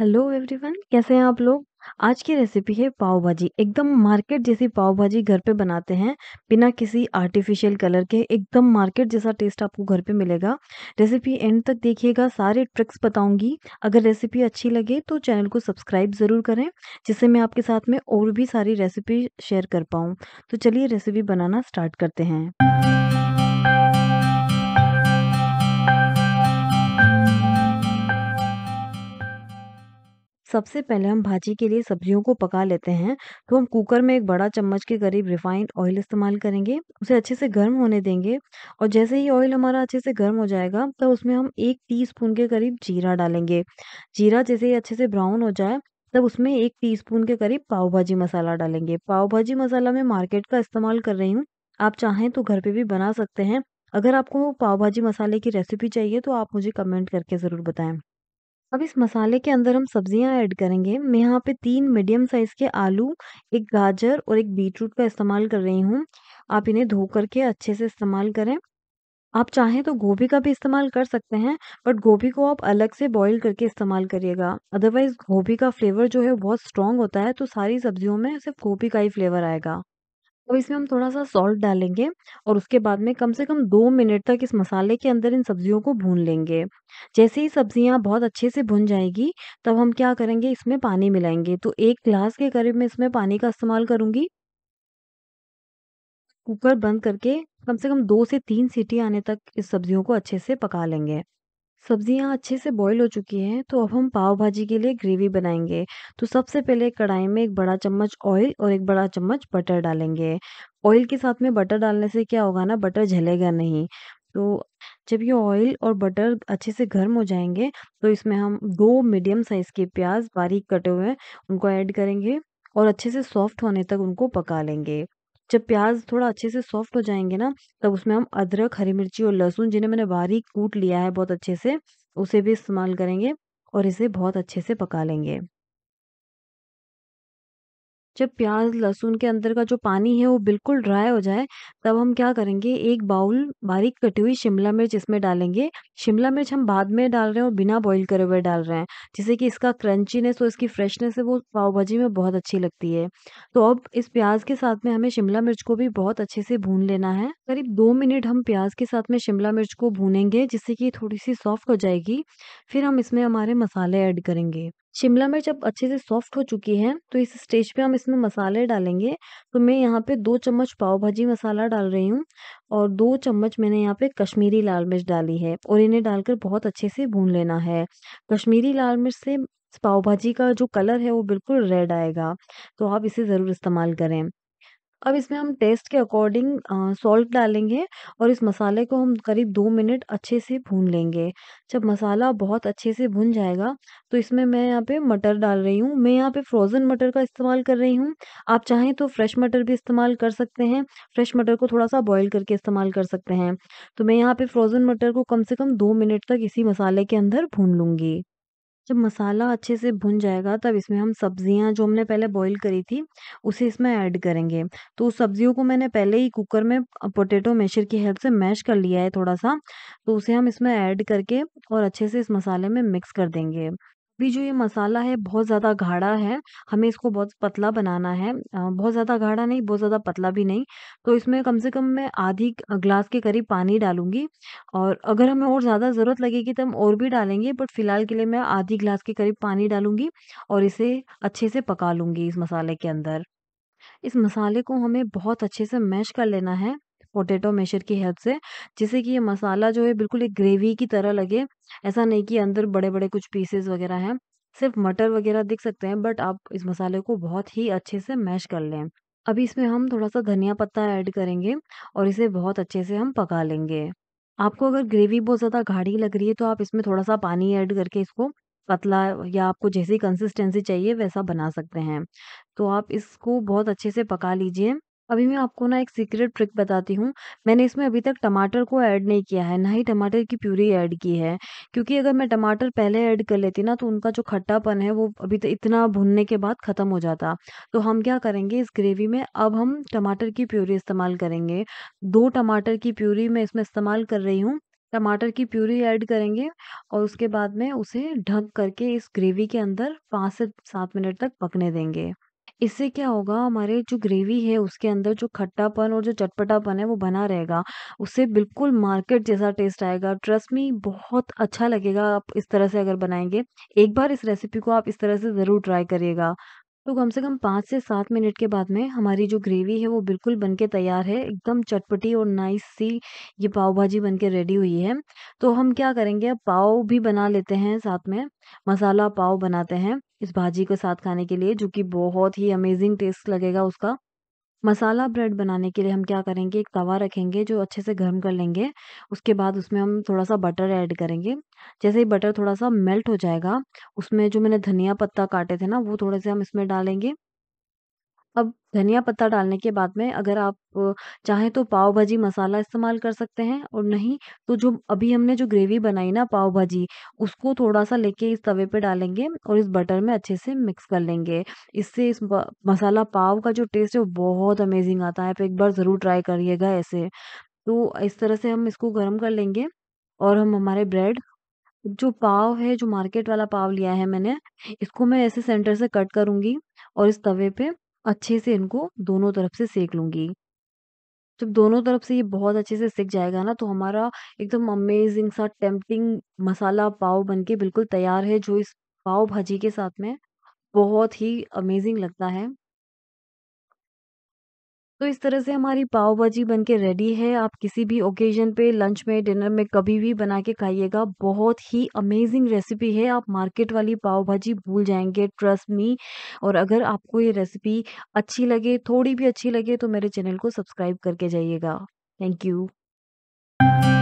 Hello everyone, कैसे हैं आप लोग। आज की रेसिपी है पाव भाजी। एकदम मार्केट जैसी पाव भाजी घर पे बनाते हैं, बिना किसी आर्टिफिशियल कलर के। एकदम मार्केट जैसा टेस्ट आपको घर पे मिलेगा। रेसिपी एंड तक देखिएगा, सारे ट्रिक्स बताऊंगी। अगर रेसिपी अच्छी लगे तो चैनल को सब्सक्राइब ज़रूर करें, जिससे मैं आपके साथ में और भी सारी रेसिपी शेयर कर पाऊँ। तो चलिए रेसिपी बनाना स्टार्ट करते हैं। सबसे पहले हम भाजी के लिए सब्जियों को पका लेते हैं। तो हम कुकर में एक बड़ा चम्मच के करीब रिफाइंड ऑयल इस्तेमाल करेंगे। उसे अच्छे से गर्म होने देंगे और जैसे ही ऑयल हमारा अच्छे से गर्म हो जाएगा तो उसमें हम 1 टीस्पून के करीब जीरा डालेंगे। जीरा जैसे ही अच्छे से ब्राउन हो जाए तब उसमें 1 टीस्पून के करीब पाव भाजी मसाला डालेंगे। पाव भाजी मसाला मैं मार्केट का इस्तेमाल कर रही हूँ, आप चाहें तो घर पे भी बना सकते हैं। अगर आपको पाव भाजी मसाले की रेसिपी चाहिए तो आप मुझे कमेंट करके ज़रूर बताएं। अब इस मसाले के अंदर हम सब्जियां ऐड करेंगे। मैं यहाँ पे 3 मीडियम साइज़ के आलू, 1 गाजर और 1 बीटरूट का इस्तेमाल कर रही हूँ। आप इन्हें धो करके अच्छे से इस्तेमाल करें। आप चाहें तो गोभी का भी इस्तेमाल कर सकते हैं, बट गोभी को आप अलग से बॉईल करके इस्तेमाल करिएगा। अदरवाइज गोभी का फ्लेवर जो है बहुत स्ट्रांग होता है, तो सारी सब्जियों में सिर्फ गोभी का ही फ्लेवर आएगा। अब इसमें हम थोड़ा सा सॉल्ट डालेंगे और उसके बाद में कम से कम 2 मिनट तक इस मसाले के अंदर इन सब्जियों को भून लेंगे। जैसे ही सब्जियां बहुत अच्छे से भुन जाएगी तब हम क्या करेंगे, इसमें पानी मिलाएंगे। तो 1 ग्लास के करीब मैं इसमें पानी का इस्तेमाल करूंगी। कुकर बंद करके कम से कम 2 से 3 सीटी आने तक इस सब्जियों को अच्छे से पका लेंगे। सब्जियां अच्छे से बॉईल हो चुकी हैं, तो अब हम पाव भाजी के लिए ग्रेवी बनाएंगे। तो सबसे पहले कढ़ाई में 1 बड़ा चम्मच ऑयल और 1 बड़ा चम्मच बटर डालेंगे। ऑयल के साथ में बटर डालने से क्या होगा ना, बटर जलेगा नहीं। तो जब ये ऑयल और बटर अच्छे से गर्म हो जाएंगे तो इसमें हम 2 मीडियम साइज़ के प्याज बारीक कटे हुए उनको ऐड करेंगे और अच्छे से सॉफ्ट होने तक उनको पका लेंगे। जब प्याज थोड़ा अच्छे से सॉफ्ट हो जाएंगे ना, तब उसमें हम अदरक, हरी मिर्ची और लहसुन, जिन्हें मैंने बारीक कूट लिया है बहुत अच्छे से, उसे भी इस्तेमाल करेंगे और इसे बहुत अच्छे से पका लेंगे। जब प्याज लहसुन के अंदर का जो पानी है वो बिल्कुल ड्राई हो जाए तब हम क्या करेंगे, 1 बाउल बारीक कटी हुई शिमला मिर्च इसमें डालेंगे। शिमला मिर्च हम बाद में डाल रहे हैं और बिना बॉईल करे हुए डाल रहे हैं, जिससे कि इसका क्रंचीनेस और इसकी फ्रेशनेस है वो पाव भाजी में बहुत अच्छी लगती है। तो अब इस प्याज के साथ में हमें शिमला मिर्च को भी बहुत अच्छे से भून लेना है। करीब 2 मिनट हम प्याज के साथ में शिमला मिर्च को भूनेंगे, जिससे कि थोड़ी सी सॉफ्ट हो जाएगी। फिर हम इसमें हमारे मसाले ऐड करेंगे। शिमला मिर्च अब अच्छे से सॉफ्ट हो चुकी है, तो इस स्टेज पे हम इसमें मसाले डालेंगे। तो मैं यहाँ पे 2 चम्मच पाव भाजी मसाला डाल रही हूँ और 2 चम्मच मैंने यहाँ पे कश्मीरी लाल मिर्च डाली है और इन्हें डालकर बहुत अच्छे से भून लेना है। कश्मीरी लाल मिर्च से पाव भाजी का जो कलर है वो बिल्कुल रेड आएगा, तो आप इसे ज़रूर इस्तेमाल करें। अब इसमें हम टेस्ट के अकॉर्डिंग सॉल्ट डालेंगे और इस मसाले को हम करीब 2 मिनट अच्छे से भून लेंगे। जब मसाला बहुत अच्छे से भुन जाएगा तो इसमें मैं यहाँ पे मटर डाल रही हूँ। मैं यहाँ पे फ्रोज़न मटर का इस्तेमाल कर रही हूँ, आप चाहें तो फ्रेश मटर भी इस्तेमाल कर सकते हैं। फ्रेश मटर को थोड़ा सा बॉईल करके इस्तेमाल कर सकते हैं। तो मैं यहाँ पे फ्रोज़न मटर को कम से कम 2 मिनट तक इसी मसाले के अंदर भून लूँगी। जब मसाला अच्छे से भुन जाएगा तब इसमें हम सब्जियां जो हमने पहले बॉईल करी थी उसे इसमें ऐड करेंगे। तो उस सब्जियों को मैंने पहले ही कुकर में पोटैटो मैशर की हेल्प से मैश कर लिया है थोड़ा सा, तो उसे हम इसमें ऐड करके और अच्छे से इस मसाले में मिक्स कर देंगे। अभी जो ये मसाला है बहुत ज़्यादा गाढ़ा है, हमें इसको बहुत पतला बनाना है। बहुत ज़्यादा गाढ़ा नहीं, बहुत ज़्यादा पतला भी नहीं। तो इसमें कम से कम मैं आधी ग्लास के करीब पानी डालूंगी और अगर हमें और ज़्यादा ज़रूरत लगेगी तो हम और भी डालेंगे, बट फिलहाल के लिए मैं आधी ग्लास के करीब पानी डालूंगी और इसे अच्छे से पका लूँगी इस मसाले के अंदर। इस मसाले को हमें बहुत अच्छे से मैश कर लेना है पोटैटो मैशर की हेल्प से, जिससे कि ये मसाला जो है बिल्कुल एक ग्रेवी की तरह लगे। ऐसा नहीं कि अंदर बड़े बड़े कुछ पीसेस वगैरह हैं, सिर्फ मटर वगैरह दिख सकते हैं, बट आप इस मसाले को बहुत ही अच्छे से मैश कर लें। अभी इसमें हम थोड़ा सा धनिया पत्ता ऐड करेंगे और इसे बहुत अच्छे से हम पका लेंगे। आपको अगर ग्रेवी बहुत ज़्यादा गाढ़ी लग रही है तो आप इसमें थोड़ा सा पानी ऐड करके इसको पतला या आपको जैसी कंसिस्टेंसी चाहिए वैसा बना सकते हैं। तो आप इसको बहुत अच्छे से पका लीजिए। अभी मैं आपको ना एक सीक्रेट ट्रिक बताती हूँ। मैंने इसमें अभी तक टमाटर को ऐड नहीं किया है, ना ही टमाटर की प्यूरी ऐड की है, क्योंकि अगर मैं टमाटर पहले ऐड कर लेती ना तो उनका जो खट्टापन है वो अभी तो इतना भुनने के बाद ख़त्म हो जाता। तो हम क्या करेंगे, इस ग्रेवी में अब हम टमाटर की प्यूरी इस्तेमाल करेंगे। 2 टमाटर की प्यूरी मैं इसमें इस्तेमाल कर रही हूँ टमाटर की प्यूरी ऐड करेंगे और उसके बाद में उसे ढक करके इस ग्रेवी के अंदर 5 से 7 मिनट तक पकने देंगे। इससे क्या होगा, हमारे जो ग्रेवी है उसके अंदर जो खट्टापन और जो चटपटापन है वो बना रहेगा, उससे बिल्कुल मार्केट जैसा टेस्ट आएगा। ट्रस्ट मी, बहुत अच्छा लगेगा आप इस तरह से अगर बनाएंगे। एक बार इस रेसिपी को आप इस तरह से ज़रूर ट्राई करिएगा। तो कम से कम 5 से 7 मिनट के बाद में हमारी जो ग्रेवी है वो बिल्कुल बनके तैयार है, एकदम चटपटी और नाइस सी ये पाव भाजी बनके रेडी हुई है। तो हम क्या करेंगे, पाव भी बना लेते हैं, साथ में मसाला पाव बनाते हैं इस भाजी के साथ खाने के लिए, जो कि बहुत ही अमेजिंग टेस्ट लगेगा उसका। मसाला ब्रेड बनाने के लिए हम क्या करेंगे, एक तवा रखेंगे जो अच्छे से गर्म कर लेंगे। उसके बाद उसमें हम थोड़ा सा बटर ऐड करेंगे। जैसे ही बटर थोड़ा सा मेल्ट हो जाएगा, उसमें जो मैंने धनिया पत्ता काटे थे ना, वो थोड़े से हम इसमें डालेंगे। अब धनिया पत्ता डालने के बाद में अगर आप चाहें तो पाव भाजी मसाला इस्तेमाल कर सकते हैं, और नहीं तो जो अभी हमने जो ग्रेवी बनाई ना पाव भाजी, उसको थोड़ा सा लेके इस तवे पे डालेंगे और इस बटर में अच्छे से मिक्स कर लेंगे। इससे इस मसाला पाव का जो टेस्ट है वो बहुत अमेजिंग आता है। आप एक बार ज़रूर ट्राई करिएगा ऐसे। तो इस तरह से हम इसको गर्म कर लेंगे और हम हमारे ब्रेड, जो पाव है, जो मार्केट वाला पाव लिया है मैंने, इसको मैं ऐसे सेंटर से कट करूँगी और इस तवे पर अच्छे से इनको दोनों तरफ से सेक लूँगी। जब दोनों तरफ से ये बहुत अच्छे से सेक जाएगा ना, तो हमारा एकदम अमेजिंग सा टेम्पटिंग मसाला पाव बनके बिल्कुल तैयार है, जो इस पाव भाजी के साथ में बहुत ही अमेजिंग लगता है। तो इस तरह से हमारी पाव भाजी बनके रेडी है। आप किसी भी ओकेजन पे, लंच में, डिनर में, कभी भी बना के खाइएगा। बहुत ही अमेजिंग रेसिपी है, आप मार्केट वाली पाव भाजी भूल जाएंगे, ट्रस्ट मी। और अगर आपको ये रेसिपी अच्छी लगे, थोड़ी भी अच्छी लगे, तो मेरे चैनल को सब्सक्राइब करके जाइएगा। Thank you.